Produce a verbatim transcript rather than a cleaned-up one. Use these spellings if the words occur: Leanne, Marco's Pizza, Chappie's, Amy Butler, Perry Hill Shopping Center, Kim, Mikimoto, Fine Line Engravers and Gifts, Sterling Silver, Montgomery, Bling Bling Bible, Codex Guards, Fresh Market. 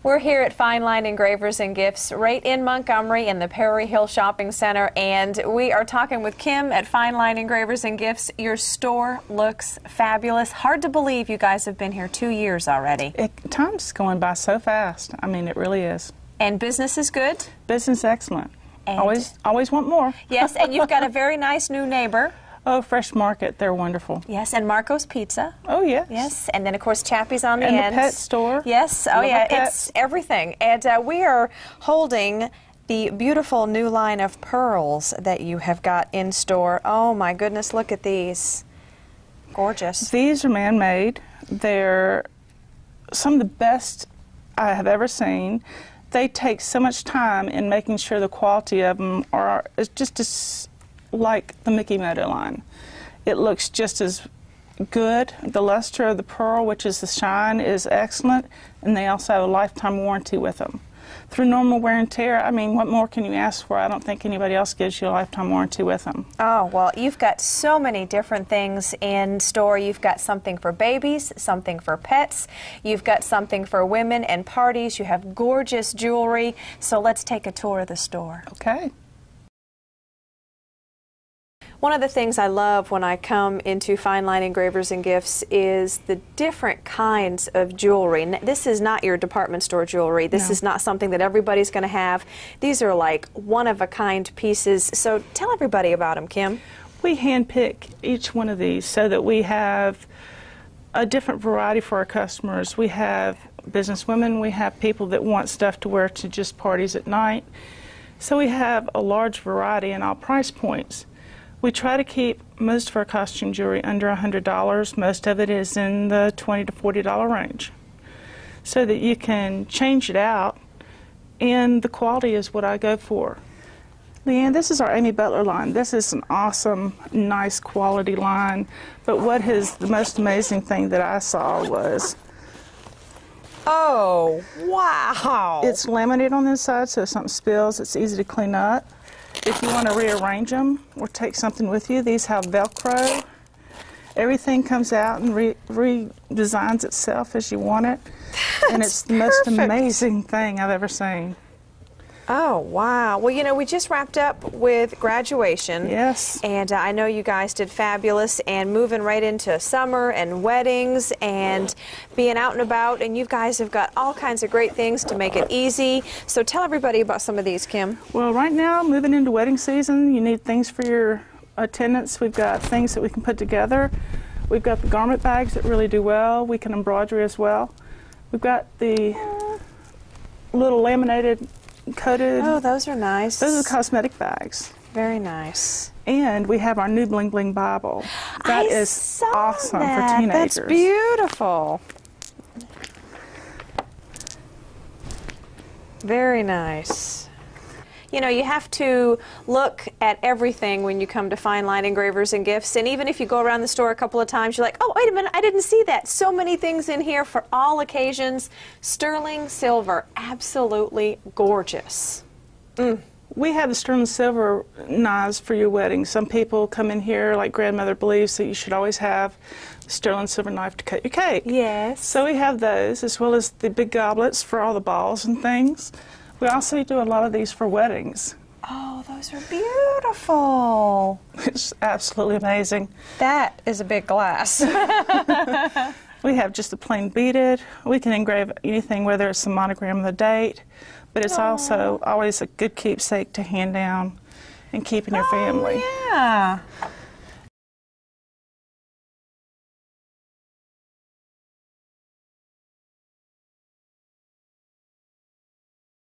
We're here at Fine Line Engravers and Gifts right in Montgomery in the Perry Hill Shopping Center, and we are talking with Kim at Fine Line Engravers and Gifts. Your store looks fabulous. Hard to believe you guys have been here two years already. It, time's going by so fast. I mean, it really is. And business is good? Business excellent. And always, always want more. Yes, and you've got a very nice new neighbor. Oh, Fresh Market, they're wonderful. Yes, and Marco's Pizza. Oh, yes. Yes, and then, of course, Chappie's on the end. And the pet store. Yes, oh, yeah, it's everything. And uh, we are holding the beautiful new line of pearls that you have got in store. Oh, my goodness, look at these. Gorgeous. These are man-made. They're some of the best I have ever seen. They take so much time in making sure the quality of them are just as... like the Mikimoto line. It looks just as good. The luster of the pearl, which is the shine, is excellent, and they also have a lifetime warranty with them. Through normal wear and tear, I mean, what more can you ask for? I don't think anybody else gives you a lifetime warranty with them. Oh, well, you've got so many different things in store. You've got something for babies, something for pets. You've got something for women and parties. You have gorgeous jewelry. So let's take a tour of the store. Okay. One of the things I love when I come into Fine Line Engravers and Gifts is the different kinds of jewelry. This is not your department store jewelry. This no. is not something that everybody's going to have. These are like one-of-a-kind pieces. So tell everybody about them, Kim. We handpick each one of these so that we have a different variety for our customers. We have businesswomen. We have people that want stuff to wear to just parties at night. So we have a large variety in all price points. We try to keep most of our costume jewelry under one hundred dollars. Most of it is in the twenty to forty dollar range so that you can change it out, and the quality is what I go for. Leanne, this is our Amy Butler line. This is an awesome, nice quality line, but what is the most amazing thing that I saw was... Oh, wow! It's laminated on the inside, so if something spills, it's easy to clean up. If you want to rearrange them or take something with you, these have Velcro. Everything comes out and re redesigns itself as you want it. That's and it's the most perfect. amazing thing I've ever seen. Oh, wow. Well, you know, we just wrapped up with graduation. Yes. And uh, I know you guys did fabulous, and moving right into summer and weddings and being out and about. And you guys have got all kinds of great things to make it easy. So tell everybody about some of these, Kim. Well, right now, moving into wedding season, you need things for your attendance. We've got things that we can put together. We've got the garment bags that really do well. We can embroidery as well. We've got the little laminated coated. Oh, those are nice. Those are the cosmetic bags. Very nice. And we have our new Bling Bling Bible. That I is saw awesome that. for teenagers. That's beautiful. Very nice. You know, you have to look at everything when you come to Fine Line Engravers and Gifts, and even if you go around the store a couple of times, you're like, oh, wait a minute, I didn't see that. So many things in here for all occasions. Sterling Silver, absolutely gorgeous. Mm. We have the Sterling Silver knives for your wedding. Some people come in here, like grandmother believes that you should always have Sterling Silver knife to cut your cake. Yes. So we have those, as well as the big goblets for all the balls and things. We also do a lot of these for weddings. Oh, those are beautiful. It's absolutely amazing. That is a big glass. We have just the plain beaded. We can engrave anything, whether it's the monogram or the date, but it's Aww. also always a good keepsake to hand down and keep in your oh, family. Yeah.